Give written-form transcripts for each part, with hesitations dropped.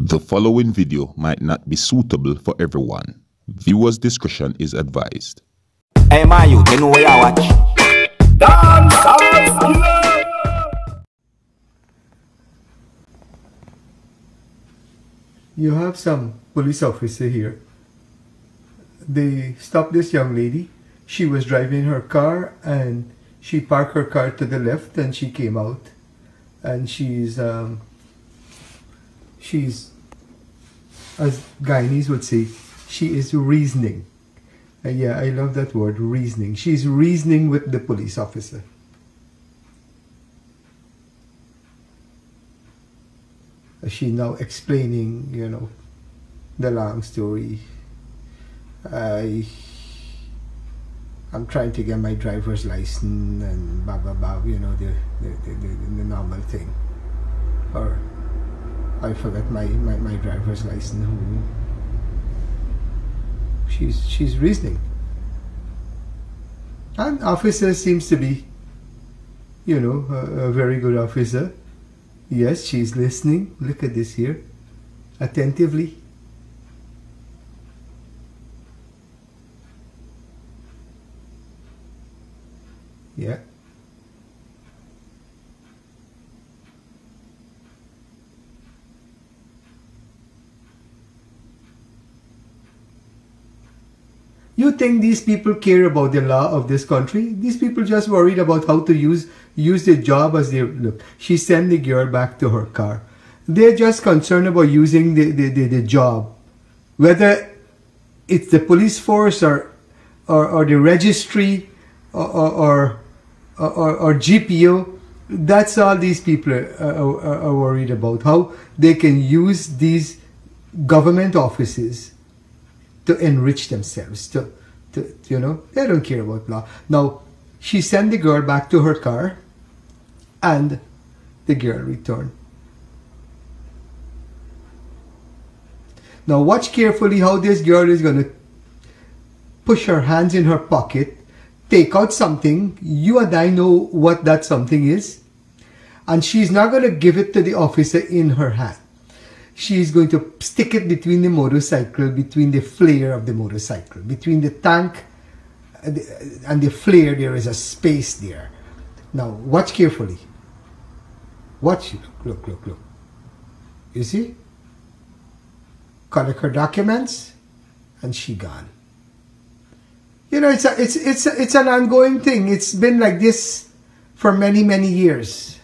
The following video might not be suitable for everyone. Viewers' discretion is advised. Hey, man, you know where I watch. Dancehall Skilla! You have some police officer here. They stopped this young lady. She was driving her car and she parked her car to the left and she came out. And she's, as Guyanese would say, she is reasoning. And yeah, I love that word, reasoning. She's reasoning with the police officer. She's now explaining, you know, the long story. I'm trying to get my driver's license and blah, blah, blah, you know, the normal thing. Or I forgot my driver's license. She's reasoning. And officer seems to be, you know, a very good officer. Yes, she's listening. Look at this here. Attentively. Yeah. You think these people care about the law of this country? These people just worried about how to use their job as their... Look, she sent the girl back to her car. They're just concerned about using the job. Whether it's the police force or the registry or GPO, that's all these people are worried about. How they can use these government offices to enrich themselves, you know, they don't care about law. Now, she sent the girl back to her car, and the girl returned. Now, watch carefully how this girl is going to push her hands in her pocket, take out something. You and I know what that something is, and she's not going to give it to the officer in her hand. She is going to stick it between the motorcycle, between the flare of the motorcycle, between the tank and the flare. There is a space there. Now watch carefully. Watch. Look, look, look. You see? Collect her documents, and she gone. You know, it's an ongoing thing. It's been like this for many, many years.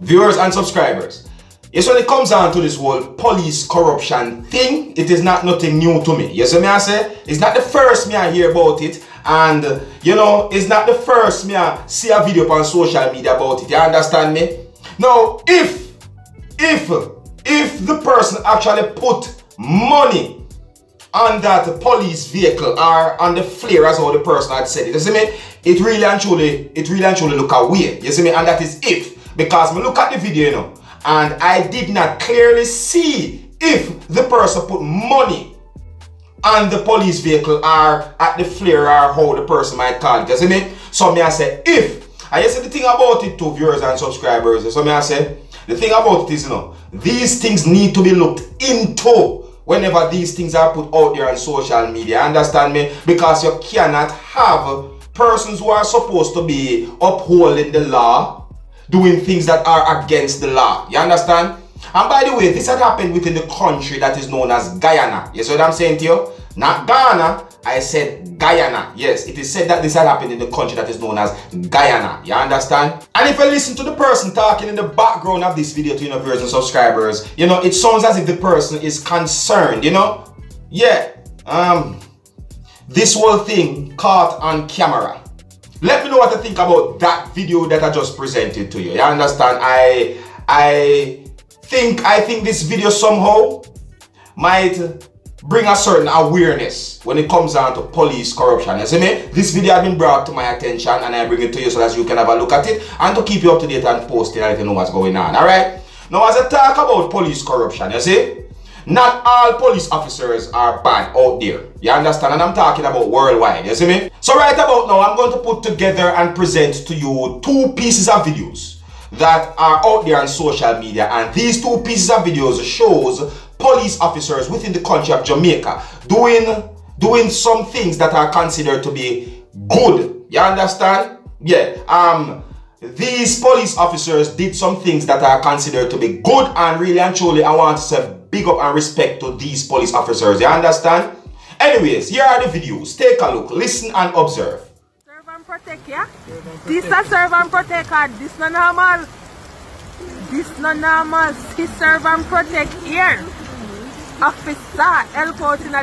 Viewers and subscribers, yes, when it comes down to this whole police corruption thing, it is not nothing new to me. Yes, I say it's not the first me I hear about it, and you know, it's not the first me I see a video on social media about it. You understand me? Now, if the person actually put money on that police vehicle or on the flare, as how the person had said it, you see me, it really and truly look away. You see me, and that is if. Because me look at the video, you know, and I did not clearly see if the person put money on the police vehicle or at the flare or how the person might call it, isn't it? So me I say if. I just say the thing about it to viewers and subscribers. So me I say the thing about it is, you know, these things need to be looked into whenever these things are put out there on social media. Understand me? Because you cannot have persons who are supposed to be upholding the law doing things that are against the law. You understand? And by the way, this had happened within the country that is known as Guyana. You see what I'm saying to you? Not Ghana, I said Guyana. Yes, it is said that this had happened in the country that is known as Guyana. You understand? And if you listen to the person talking in the background of this video to, you know, viewers and subscribers, you know, it sounds as if the person is concerned, you know? Yeah, this whole thing caught on camera. Let me know what you think about that video that I just presented to you. You understand? I think this video somehow might bring a certain awareness when it comes down to police corruption. You see me? This video has been brought to my attention and I bring it to you so that you can have a look at it and to keep you up to date and posted and let you know what's going on. Alright? Now, as I talk about police corruption, you see, not all police officers are bad out there. You understand? And I'm talking about worldwide. You see me? So right about now, I'm going to put together and present to you two pieces of videos. that are out there on social media, and these two pieces of videos shows police officers within the country of Jamaica doing some things that are considered to be good. You understand? Yeah. These police officers did some things that are considered to be good, and really and truly I want to say big up and respect to these police officers. You understand? Anyways, here are the videos. Take a look, listen and observe. Serve and protect, yeah? Serve and protect. This is serve and protect, and this not normal. This not normal. This serve and protect here. Officer help out in the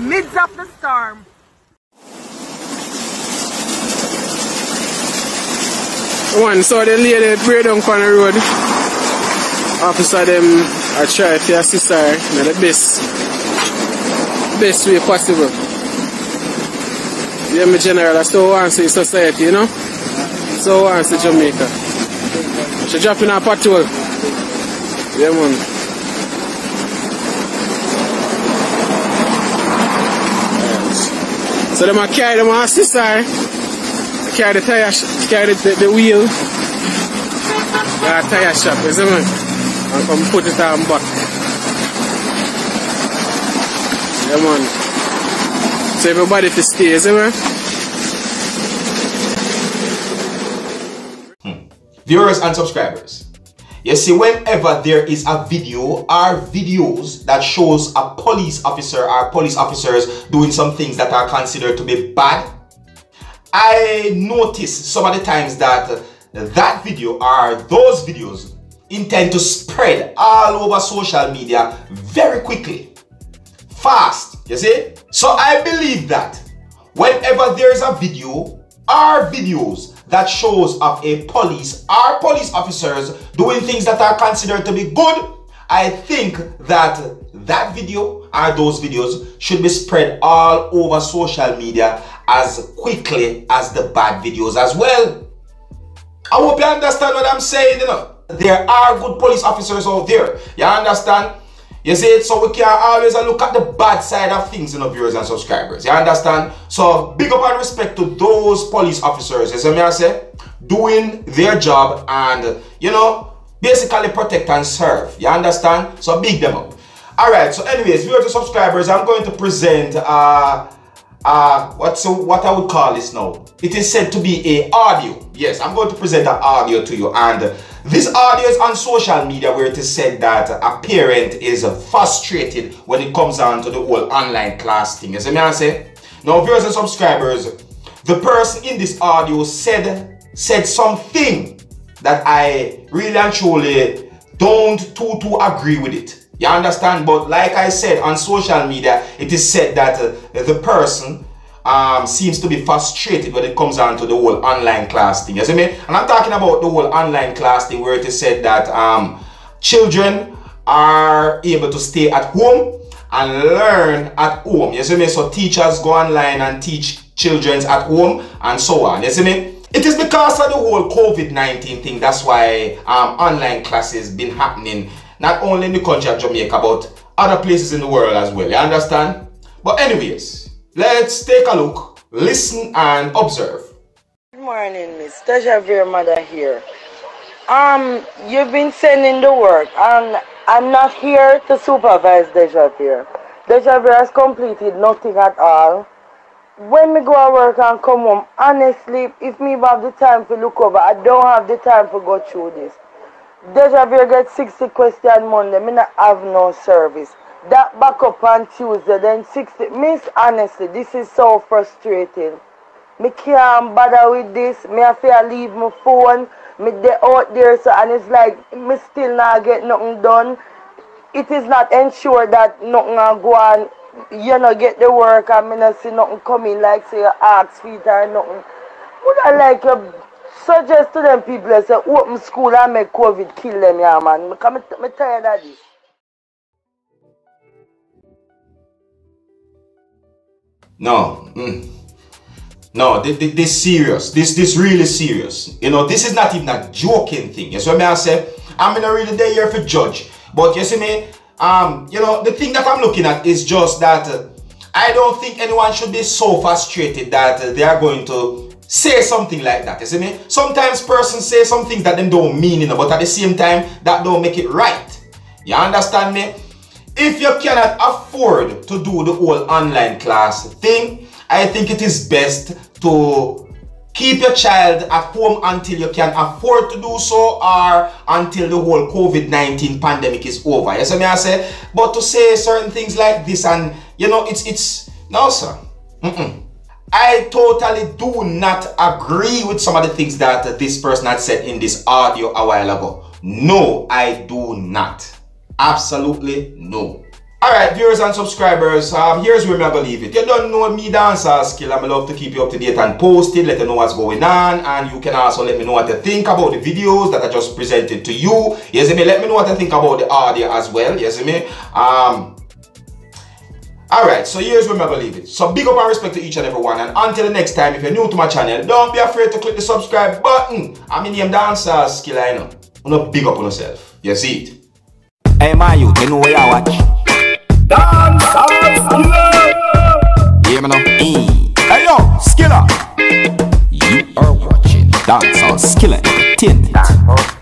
midst of the storm. One saw the lady pray down on the road. Officer them I try to assist her in the best way possible. Yeah, my general, that's how I want to see society, you know? That's how I want to see Jamaica. She dropping her patrol. Yeah, man. So they might carry them on assist her, carry the tire, carry the wheel, the tire shop, you see man, and come put it on back. Yeah man, so everybody to stay, you see man. Viewers and subscribers, you see whenever there is a video or videos that shows a police officer or police officers doing some things that are considered to be bad, I notice some of the times that video or those videos intend to spread all over social media very quickly, fast, you see? So I believe that whenever there is a video or videos that shows of a police or police officers doing things that are considered to be good, I think that video or those videos should be spread all over social media as quickly as the bad videos as well. I hope you understand what I'm saying, you know. There are good police officers out there, you understand? You see, so we can always look at the bad side of things, you know, viewers and subscribers. You understand? So, big up and respect to those police officers, you see me I say? Doing their job and, you know, basically protect and serve. You understand? So, big them up. Alright, so anyways, viewers and subscribers, I'm going to present, what I would call this now. It is said to be a audio. Yes, I'm going to present an audio to you, and this audio is on social media where it is said that a parent is frustrated when it comes down to the whole online class thing. You see me I say? Now, viewers and subscribers, the person in this audio said something that I really and truly don't too agree with it. You understand? But like I said, on social media, it is said that the person seems to be frustrated when it comes down to the whole online class thing, you see me? And I'm talking about the whole online class thing where it is said that children are able to stay at home and learn at home, you see me? So teachers go online and teach children at home and so on, you see me? It is because of the whole COVID-19 thing, that's why online classes been happening not only in the country of Jamaica but other places in the world as well, you understand? But anyways, let's take a look, listen and observe. Good morning, Miss Tajavir Mother here. You've been sending the work, and I'm not here to supervise Tajavir. Tajavir has completed nothing at all. When me go to work and come home, honestly, if me have the time to look over, I don't have the time to go through this. Tajavir gets 60 questions Monday, me not have no service. That back up on Tuesday, then 60. Miss, honestly, this is so frustrating. Me can't bother with this. Me have to leave my phone. Me they out there, so, and it's like me still not get nothing done. It is not ensured that nothing go on. You know, get the work and me not see nothing coming, like say your axe feet or nothing. Would I like you suggest to them people say open school and make COVID kill them, yeah man? Because me tired of this. No, no, this is serious. This really serious. You know, this is not even a joking thing. You see me I say? I'm in a really day here for judge. But you see me, you know, the thing that I'm looking at is just that I don't think anyone should be so frustrated that they are going to say something like that, you see me? Sometimes persons say some things that them don't mean, you know, but at the same time, that don't make it right. You understand me? If you cannot afford to do the whole online class thing, I think it is best to keep your child at home until you can afford to do so, or until the whole COVID-19 pandemic is over. You see me, I say? But to say certain things like this and, you know, it's no, sir. I totally do not agree with some of the things that this person had said in this audio a while ago. No, I do not. Absolutely no. Alright, viewers and subscribers, here's where I'm going to leave it. You don't know me, Dancehall Skilla. I love to keep you up to date and posted, let you know what's going on. And you can also let me know what you think about the videos that I just presented to you. You see me? Let me know what you think about the audio as well. You see me? Alright, so here's where I'm going to leave it. So big up and respect to each and every one. And until the next time, if you're new to my channel, don't be afraid to click the subscribe button. I'm in name Dancehall Skilla, you know. I'm going to big up on yourself. You see it. Hey, my youth, you know where I watch. Dancehall Skilla! Yeah, man. Hey, yo, Skilla! You are watching Dancehall Skilla. Tin.